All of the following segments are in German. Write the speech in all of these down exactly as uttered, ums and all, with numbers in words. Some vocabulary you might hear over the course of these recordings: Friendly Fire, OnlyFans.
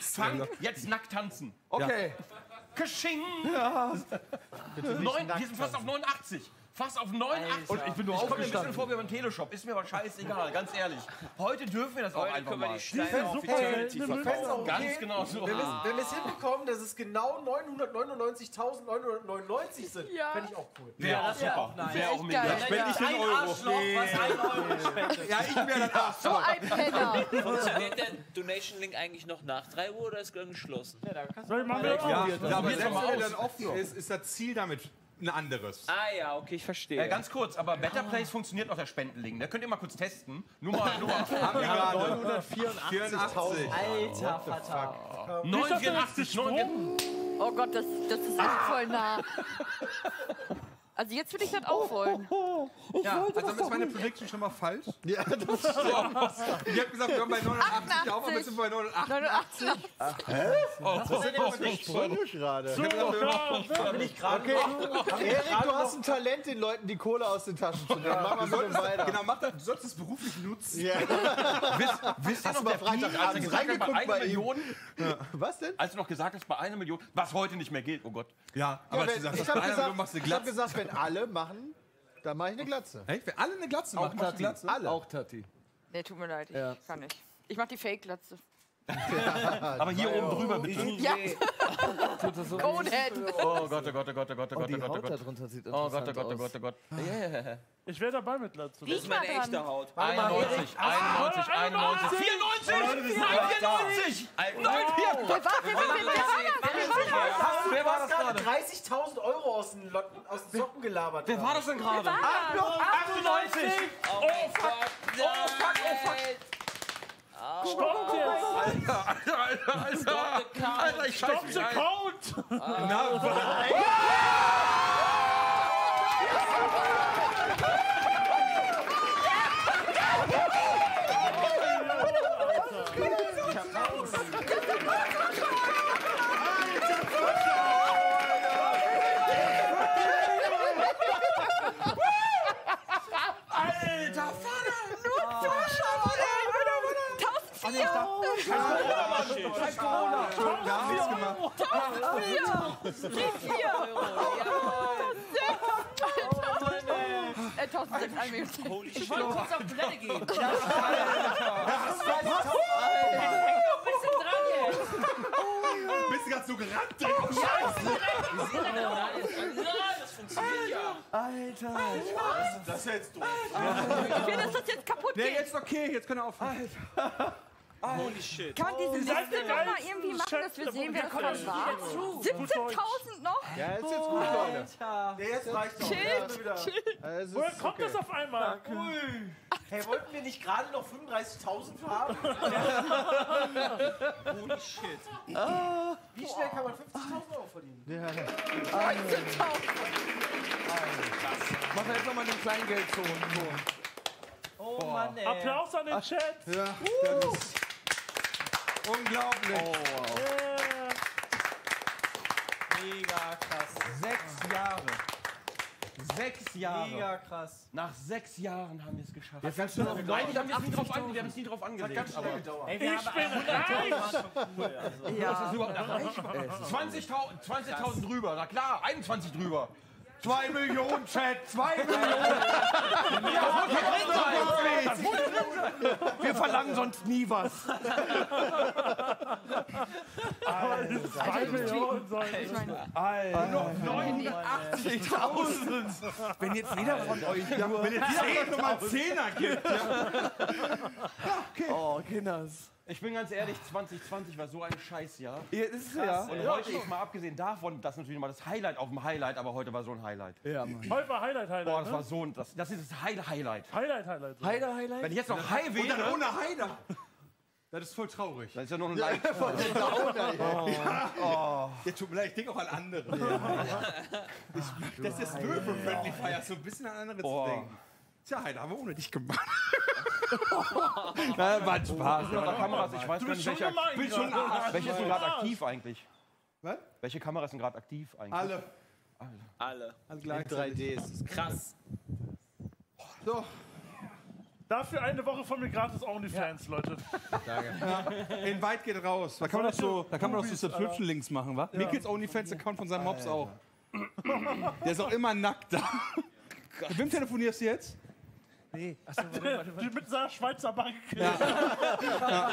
Funk, jetzt nackt tanzen. Okay. Kaching. Ja. Neun, wir sind fast auf neunundachtzig. Fast auf neunundachtzig. Und ich bin nur ich aufgestanden. Ich komme mir ein bisschen vor wie beim Teleshop. Ist mir aber scheißegal, ganz ehrlich. Heute dürfen wir das auch heute einfach mal. Die Fatality verkaufen. Ganz genau so. Wenn wir es hinbekommen, dass es genau neunhundertneunundneunzigtausendneunhundertneunundneunzig sind, ja. Fände ich auch cool. Wäre ja, auch super. Ja, wäre auch mega. Ich spende nicht einen Euro. Nee. Was ein Euro spendet. Ja, ich wäre dann acht. So ein Penner. Funktioniert der Donation-Link eigentlich noch nach drei Uhr oder ist er geschlossen? Ja, da kannst du mal ja, ja, aber selbst wenn er dann offen ist, ist das Ziel damit ein anderes. Ah ja, okay, ich verstehe. Äh, ganz kurz, aber Better Place funktioniert noch, der Spendenlink. Da könnt ihr mal kurz testen. Nummer neunhundertvierundachtzigtausend. Alter Vater. neunhundertvierundachtzig. Oh Gott, das, das ist echt voll nah. Also jetzt will ich das auch wollen. Oh, oh, oh, ja, also damit ist meine Prediction schon mal falsch. Ja, das ist ich hab gesagt, wir haben bei neunhundertachtzig auf, aber wir sind bei neunhundertachtzig. Hä? Was ist denn jetzt nicht drin gerade? Erik, du hast ein Talent, den Leuten die Kohle aus den Taschen zu nehmen. Mach mal weiter. Genau, mach das. Du sollst es beruflich nutzen. Wisst ihr noch, der Freitag, als du bei einer Million... Was denn? Als du noch gesagt hast, bei einer Million, was heute nicht mehr gilt, oh Gott. Ja, aber ich hab gesagt, wenn alle machen, dann mache ich eine Glatze. Echt? Wenn alle eine Glatze machen, auch Glatze? Alle. Auch Tati. Nee, tut mir leid, ich ja. kann nicht. Ich mache die Fake-Glatze. Ja, aber hier oben drüber bitte. Ja. Tut das so Conehead. Oh Gott, oh Gott, oh Gott, oh Gott, oh Gott, oh Gott, oh Gott, oh Gott, oh Gott, oh Gott, oh Gott. Ich wäre dabei mit Glatze. Das ist meine echte Haut. einundneunzig, einundneunzig, einundneunzig, vierundneunzig, neunundvierzig, neunundvierzig. Wer war das gerade? dreißigtausend Euro aus den Socken gelabert. Wer war das denn gerade? achtundneunzig. Oh fuck, oh fuck, oh fuck. Oh, Stoppt jetzt! Alter, Alter, Alter, Alter! Stop the count! Alter, ich Stop the count! Na, oh. Corona! tausendvierhundert Euro! tausendvierhundert Euro! Ich wollte kurz auf Toilette gehen. Das ist ein bisschen dran. Bist du gerade so gerannt? Oh, Scheiße! Alter! Alter! Das ist jetzt doof. Ich will, dass das jetzt kaputt geht. Nee, jetzt okay, jetzt können wir aufhören. Holy shit. Kann man diese Liste noch mal irgendwie machen, Schöpfe, dass wir sehen, wer das war? siebzehntausend noch? Ja, ist jetzt gut, Leute. Alter. Der jetzt reicht doch. Chill, chill. Woher kommt okay. das auf einmal? Ui. Hey, wollten wir nicht gerade noch fünfunddreißigtausend haben? Holy shit. Ah. Wie schnell kann man fünfzigtausend Euro verdienen? Ja. neunzehntausend. Mach jetzt noch mal den Kleingeld-Ton. Oh Mann, ey. Applaus an den Chat. Ja, uh. das ist unglaublich. Oh, wow. yeah. Mega krass. Sechs Jahre. Sechs Jahre. Mega krass. Nach sechs Jahren haben wir es geschafft. Jetzt ganz schön. Nein, wir haben es nie drauf angelegt. Wir haben es nie drauf angelegt. Hat ganz schnell gedauert. Ey, wir ich haben bin reich. Also. Ja. Was ist überhaupt reich? zwanzigtausend drüber. Na klar, einundzwanzig drüber. Zwei Millionen, Chat! Zwei Millionen! Ja, das muss drin sein! Wir verlangen sonst nie was. Alter, zwei Millionen sollen ich meine... Alter, noch neunundachtzigtausend! Wenn jetzt jeder von euch... Ja, wenn jetzt jeder nochmal Zehner gibt! Ja. Okay. Oh, Kinders. Ich bin ganz ehrlich, zwanzig zwanzig war so ein Scheißjahr. Ja, ist ja. Und ja, heute, ist mal abgesehen davon, das ist natürlich mal das Highlight auf dem Highlight, aber heute war so ein Highlight. Ja, Mann. Heute war Highlight, Highlight. Boah, das ne? war so ein, das, das ist das Highlight. Highlight, Highlight. Highlight, Highlight. Wenn ich jetzt noch High wäre. Und dann ohne Highlight. Das ist voll traurig. Das ist ja noch ein Leid. Oh. Oh. Ja. Oh. Ja, tut mir leid, ich denke auch an andere. Ja. Ich, Ach, das ist nö für Friendly Fire, so ein bisschen an andere oh. zu denken. Tja, Heide, haben wir ohne dich gemacht. Na, war Spaß. Oh, Kameras, ich weiß gar nicht, welche, welche sind gerade aktiv eigentlich? Was? Welche Kameras sind gerade aktiv eigentlich? Alle. Alle. Alle. Alle gleich. In drei D ist krass. So. Dafür eine Woche von mir gratis OnlyFans, ja. Leute. Danke. Ja. In weit geht raus. Da kann man doch so, da kann man doch so Subscription-Links machen, wa? Ja. Mir geht's OnlyFans-Account von seinem Mops auch. Der ist auch immer nackt da. Ja. Mit wem telefonierst du jetzt? Nee. Achso, warte, warte, warte. Mit seiner Schweizer Bank. Ja. Ja. Ja.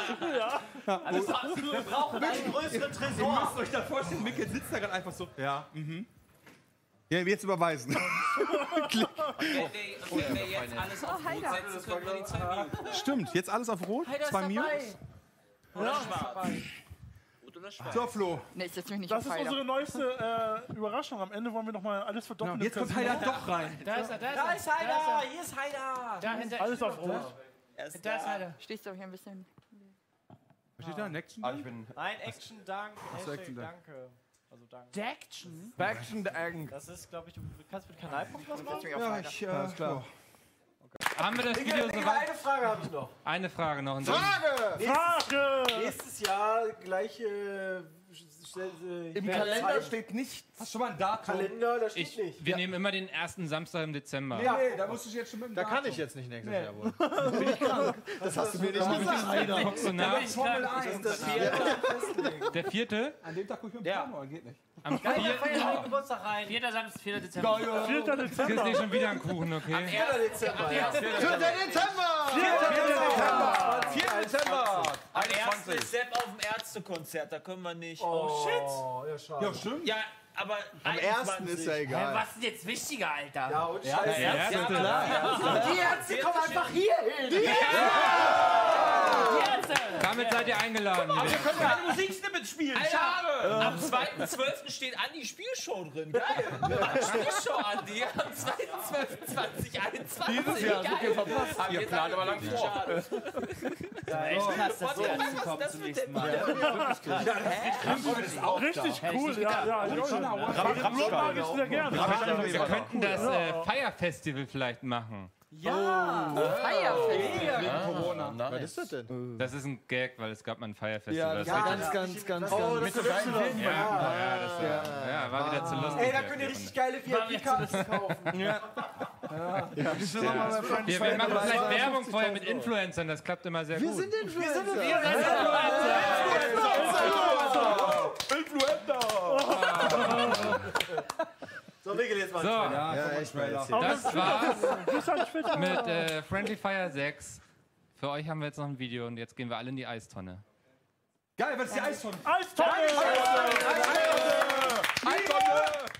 Ja. Also, wir brauchen einen größeren Tresor. Ihr müsst euch da vorstellen, Mikkel sitzt da gerade einfach so. Ja. Mhm. Ja, jetzt überweisen. Klick. Okay, okay, okay, jetzt alles auf Rot setzen können wir die zwei Minuten. Stimmt, jetzt alles auf Rot, Heider zwei Minuten. Oder ja. Schwarz. Rot oder schwarz. So, Flo. Nee, ich setz mich nicht das auf Das ist unsere neueste äh, Überraschung. Am Ende wollen wir nochmal alles verdoppeln. Ja, jetzt kommt Heider doch rein. Da ist er, da ist er. Da ist Heider, hier ist Heider. Da hinter alles auf Rot. Da ist Heider. Stehst du auch hier ein bisschen. Was steht da? Ein Action-Dank? Ein Action-Dank. Danke. Also Daction? Daction, Daction. Das ist, glaube ich, du kannst mit Kanalpunkt was machen? Ja, ich, äh, ja, ist klar. Okay. Haben wir das Video soweit? Eine Frage habe ich noch. Eine Frage noch. Und Frage! Nächstes, Frage! Nächstes Jahr gleiche... Äh, Im Kalender Zeit. Steht nichts. Hast du schon mal ein Datum? Kalender, da steht ich, nicht. Wir ja. nehmen immer den ersten Samstag im Dezember. Nee, nee da musst du jetzt schon mit dem Da Datum. Kann ich jetzt nicht nächstes nee. Jahr wohl. Bin ich krank. Das, das hast du mir nicht gesagt. So nah. Der vierte? An dem Tag guck ich mit dem Porno, ja. Geht nicht. Am vierten Geburtstag rein. vierter Samstag, vierter Dezember. vierter Dezember. Kriegst nicht schon wieder einen Kuchen, okay? Am vierten Dezember. vierter Dezember! vierter Dezember! Am ersten ist Sepp auf dem Ärztekonzert, da können wir nicht. Oh, shit! Ja, ja, stimmt. Ja, aber am ersten ist ja egal. Was ist jetzt wichtiger, Alter? Ja, und scheiße. Ja, ja, ja, klar. Ja. Die Ärzte kommen einfach hier hin. Die Ärzte! Damit seid ihr eingeladen. Aber wir können keine Musiksnippets spielen. Schade. Am zweiten zwölften steht Andi Spielshow drin. Geil. Spielshow, Andi. Am zweiten zwölften zweitausendeinundzwanzig. Dieses Jahr sind wir verpasst. Ihr plant aber lang vor. Ja, echt krass, dass wir angekommen sind. Richtig krass. Richtig cool, ja. Wir könnten das äh, Feierfestival vielleicht machen. Ja, oh. Feierfestival. Wegen Corona. Nice. Was ist das denn? Das ist ein Gag, weil es gab mal ein Feierfestival. Ja, ganz, ganz, ganz, ganz. Oh, das ist ganz wild. Ja, ja, das war, ja, war wieder zu lustig. Ey, da könnt ihr richtig geile V I P-Karten kaufen. Ja. Ja. Ja, ja. Wir, wir machen vielleicht Werbung vorher mit Influencern, das klappt immer sehr wir gut. Wir sind Influencer! Wir sind Influencer! Influencer! So, Mikkel, jetzt mal. So, ja, ja, ich mal jetzt das war's mit äh, Friendly Fire sechs. Für euch haben wir jetzt noch ein Video und jetzt gehen wir alle in die Eistonne. Geil, was ist die Eistonne? Eistonne! Eistonne! Eistonne! Eistonne!